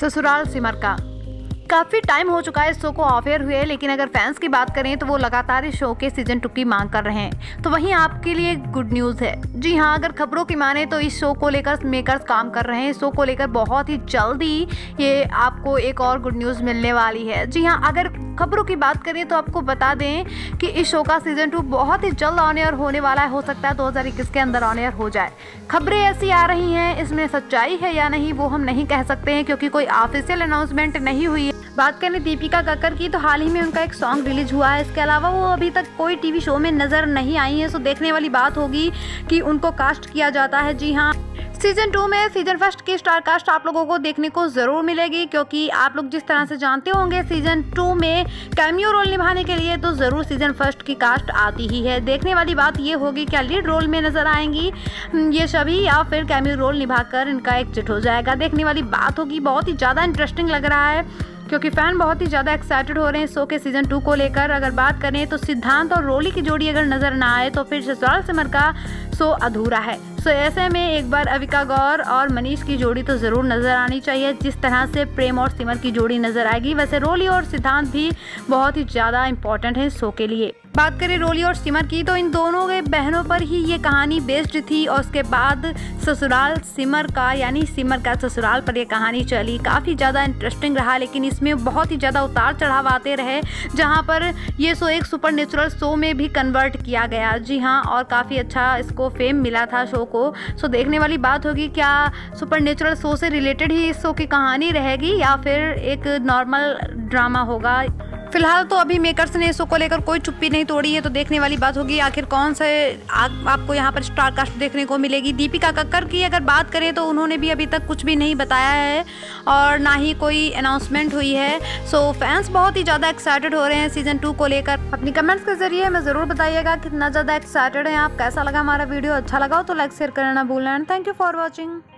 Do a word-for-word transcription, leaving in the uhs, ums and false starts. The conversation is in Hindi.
ससुराल सिमर का। काफ़ी टाइम हो चुका है इस शो को ऑफ एयर हुए, लेकिन अगर फैंस की बात करें तो वो लगातार इस शो के सीजन टू की मांग कर रहे हैं। तो वहीं आपके लिए गुड न्यूज़ है। जी हाँ, अगर खबरों की माने तो इस शो को लेकर मेकर्स काम कर रहे हैं। इस शो को लेकर बहुत ही जल्दी ये आपको एक और गुड न्यूज़ मिलने वाली है। जी हाँ, अगर खबरों की बात करें तो आपको बता दें कि इस शो का सीजन टू बहुत ही जल्द ऑन एयर होने वाला है। हो सकता है दो हज़ार इक्कीस के अंदर ऑन एयर हो जाए। खबरें ऐसी आ रही हैं, इसमें सच्चाई है या नहीं वो हम नहीं कह सकते हैं, क्योंकि कोई ऑफिशियल अनाउंसमेंट नहीं हुई है। बात करें दीपिका काकर की तो हाल ही में उनका एक सॉन्ग रिलीज हुआ है। इसके अलावा वो अभी तक कोई टीवी शो में नजर नहीं आई हैं। सो देखने वाली बात होगी कि उनको कास्ट किया जाता है। जी हाँ, सीजन टू में सीजन फर्स्ट की स्टार कास्ट आप लोगों को देखने को ज़रूर मिलेगी, क्योंकि आप लोग जिस तरह से जानते होंगे सीजन टू में कैमियो रोल निभाने के लिए तो ज़रूर सीजन फर्स्ट की कास्ट आती ही है। देखने वाली बात ये होगी क्या लीड रोल में नजर आएंगी ये सभी या फिर कैमियो रोल निभाकर इनका एग्जिट हो जाएगा। देखने वाली बात होगी। बहुत ही ज़्यादा इंटरेस्टिंग लग रहा है, क्योंकि फ़ैन बहुत ही ज़्यादा एक्साइटेड हो रहे हैं शो के सीज़न टू को लेकर। अगर बात करें तो सिद्धांत और रोली की जोड़ी अगर नज़र ना आए तो फिर ससुराल सिमर का शो अधूरा है। सो ऐसे में एक बार अविका गौर और मनीष की जोड़ी तो ज़रूर नज़र आनी चाहिए। जिस तरह से प्रेम और सिमर की जोड़ी नज़र आएगी, वैसे रोली और सिद्धांत भी बहुत ही ज़्यादा इम्पॉर्टेंट है शो के लिए। बात करें रोली और सिमर की तो इन दोनों के बहनों पर ही ये कहानी बेस्ड थी, और उसके बाद ससुराल सिमर का यानी सिमर का ससुराल पर ये कहानी चली। काफ़ी ज़्यादा इंटरेस्टिंग रहा, लेकिन इसमें बहुत ही ज़्यादा उतार चढ़ाव आते रहे, जहाँ पर ये शो एक सुपर नेचुरल शो में भी कन्वर्ट किया गया। जी हाँ, और काफ़ी अच्छा इसको फेम मिला था शो को। सो देखने वाली बात होगी क्या सुपर नेचुरल शो से रिलेटेड ही इस शो की कहानी रहेगी या फिर एक नॉर्मल ड्रामा होगा। फिलहाल तो अभी मेकर्स ने इस शो को लेकर कोई चुप्पी नहीं तोड़ी है, तो देखने वाली बात होगी आखिर कौन से आ, आपको यहाँ पर स्टार कास्ट देखने को मिलेगी। दीपिका कक्कर की अगर बात करें तो उन्होंने भी अभी तक कुछ भी नहीं बताया है और ना ही कोई अनाउंसमेंट हुई है। सो फैंस बहुत ही ज़्यादा एक्साइटेड हो रहे हैं सीज़न टू को लेकर। अपनी कमेंट्स के जरिए हमें ज़रूर बताइएगा कितना ज़्यादा एक्साइटेड हैं आप। कैसा लगा हमारा वीडियो? अच्छा लगा हो तो लाइक शेयर करना ना भूलें। Thank you for watching.